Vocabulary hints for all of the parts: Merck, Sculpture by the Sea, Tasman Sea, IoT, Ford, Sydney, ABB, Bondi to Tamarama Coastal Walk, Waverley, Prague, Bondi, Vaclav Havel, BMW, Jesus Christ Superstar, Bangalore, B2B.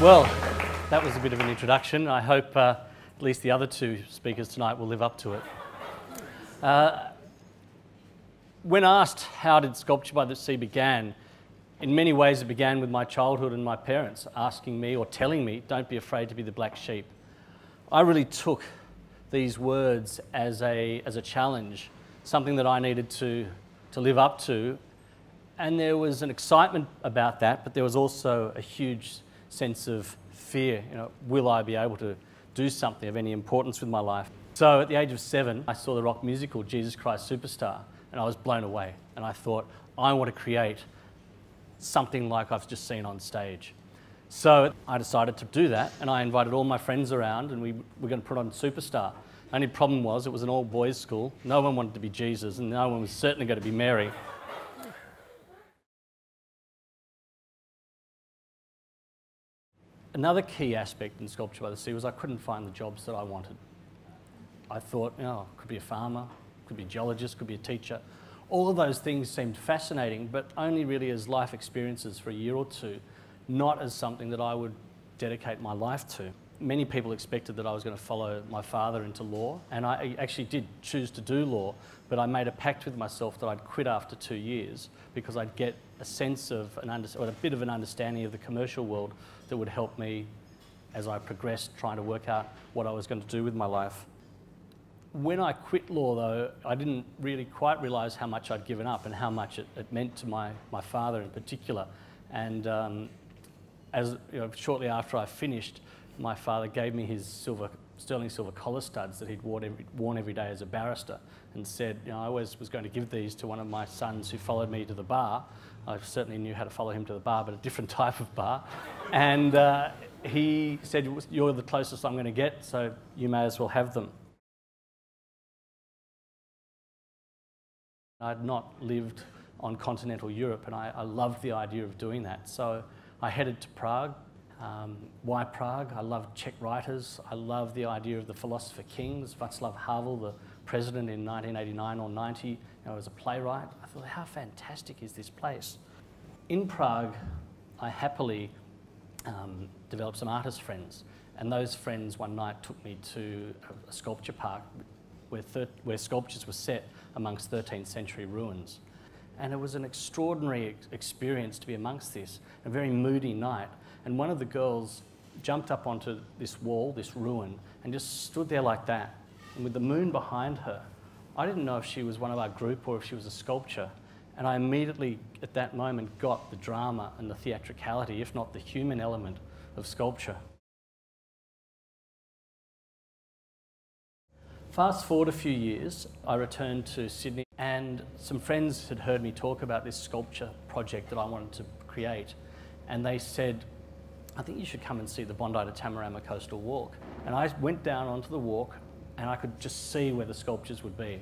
Well, that was a bit of an introduction. I hope at least the other two speakers tonight will live up to it. When asked how did Sculpture by the Sea began, in many ways it began with my childhood and my parents asking me or telling me, don't be afraid to be the black sheep. I really took these words as a challenge, something that I needed to live up to. And there was an excitement about that, but there was also a huge sense of fear. You know, will I be able to do something of any importance with my life? So at the age of 7, I saw the rock musical Jesus Christ Superstar, and I was blown away. And I thought, I want to create something like I've just seen on stage. So I decided to do that, and I invited all my friends around, and we were going to put on Superstar. Only problem was it was an all-boys school. No one wanted to be Jesus, and no one was certainly going to be Mary. Another key aspect in Sculpture by the Sea was I couldn't find the jobs that I wanted. I thought, you know, I could be a farmer, could be a geologist, could be a teacher. All of those things seemed fascinating, but only really as life experiences for a year or two, not as something that I would dedicate my life to. Many people expected that I was going to follow my father into law, and I actually did choose to do law, but I made a pact with myself that I'd quit after 2 years because I'd get a sense of, a bit of an understanding of the commercial world that would help me as I progressed trying to work out what I was going to do with my life. When I quit law, though, I didn't really quite realise how much I'd given up and how much it meant to my father in particular. And as you know, shortly after I finished, my father gave me his sterling silver collar studs that he'd worn every day as a barrister, and said, you know, I always was going to give these to one of my sons who followed me to the bar. I certainly knew how to follow him to the bar, but a different type of bar. And he said, you're the closest I'm going to get, so you may as well have them. I'd not lived on continental Europe, and I loved the idea of doing that. So I headed to Prague. Why Prague? I loved Czech writers. I loved the idea of the philosopher kings. Vaclav Havel, the president in 1989 or 90, you know, was a playwright. I thought, how fantastic is this place? In Prague, I happily developed some artist friends, and those friends one night took me to a sculpture park where sculptures were set amongst 13th century ruins. And it was an extraordinary experience to be amongst this, a very moody night. And one of the girls jumped up onto this wall, this ruin, and just stood there like that. And with the moon behind her, I didn't know if she was one of our group or if she was a sculpture. And I immediately, at that moment, got the drama and the theatricality, if not the human element, of sculpture. Fast forward a few years, I returned to Sydney, and some friends had heard me talk about this sculpture project that I wanted to create, and they said, I think you should come and see the Bondi to Tamarama Coastal Walk. And I went down onto the walk, and I could just see where the sculptures would be.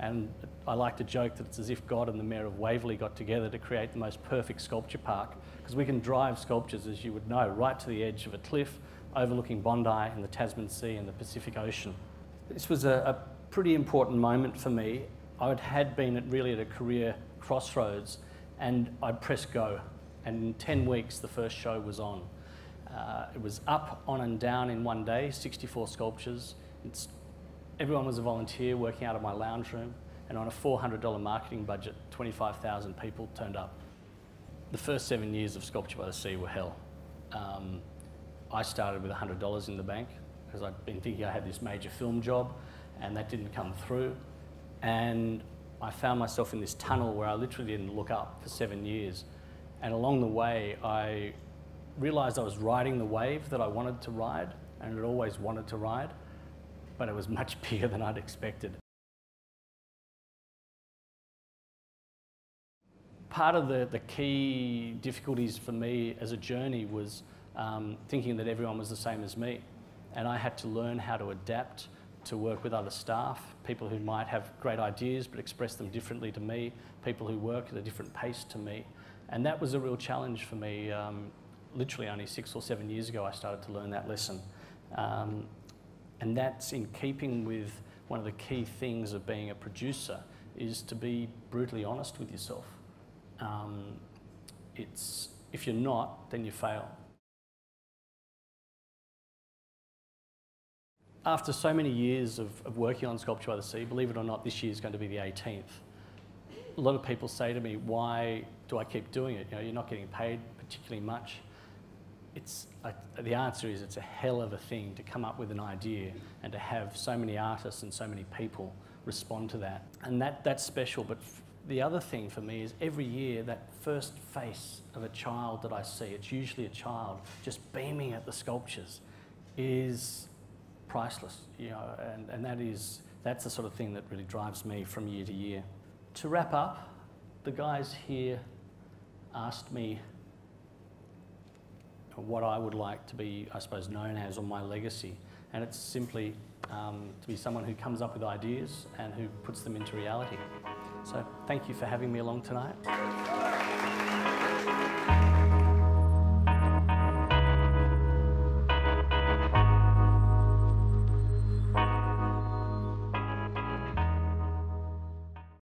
And I like to joke that it's as if God and the Mayor of Waverley got together to create the most perfect sculpture park, because we can drive sculptures, as you would know, right to the edge of a cliff, overlooking Bondi and the Tasman Sea and the Pacific Ocean. This was a pretty important moment for me. I had been really at a career crossroads, and I pressed go. And in 10 weeks, the first show was on. It was up, on and down in one day, 64 sculptures. Everyone was a volunteer working out of my lounge room. And on a $400 marketing budget, 25,000 people turned up. The first 7 years of Sculpture by the Sea were hell. I started with $100 in the bank, because I'd been thinking I had this major film job, and that didn't come through. And I found myself in this tunnel where I literally didn't look up for 7 years. And along the way, I realised I was riding the wave that I wanted to ride, and had always wanted to ride, but it was much bigger than I'd expected. Part of the key difficulties for me as a journey was thinking that everyone was the same as me. And I had to learn how to adapt to work with other staff, people who might have great ideas but express them differently to me, people who work at a different pace to me. And that was a real challenge for me. Literally only 6 or 7 years ago I started to learn that lesson. And that's in keeping with one of the key things of being a producer, is to be brutally honest with yourself. If you're not, then you fail. after so many years of working on Sculpture by the Sea, believe it or not, this year is going to be the 18th. A lot of people say to me, why do I keep doing it? You know, you're not getting paid particularly much. The answer is it's a hell of a thing to come up with an idea and to have so many artists and so many people respond to that. And that's special. But the other thing for me is every year that first face of a child that I see, it's usually a child just beaming at the sculptures, is priceless, you know, and that's the sort of thing that really drives me from year to year. To wrap up, the guys here asked me what I would like to be, I suppose, known as on my legacy, and it's simply to be someone who comes up with ideas and who puts them into reality. So thank you for having me along tonight.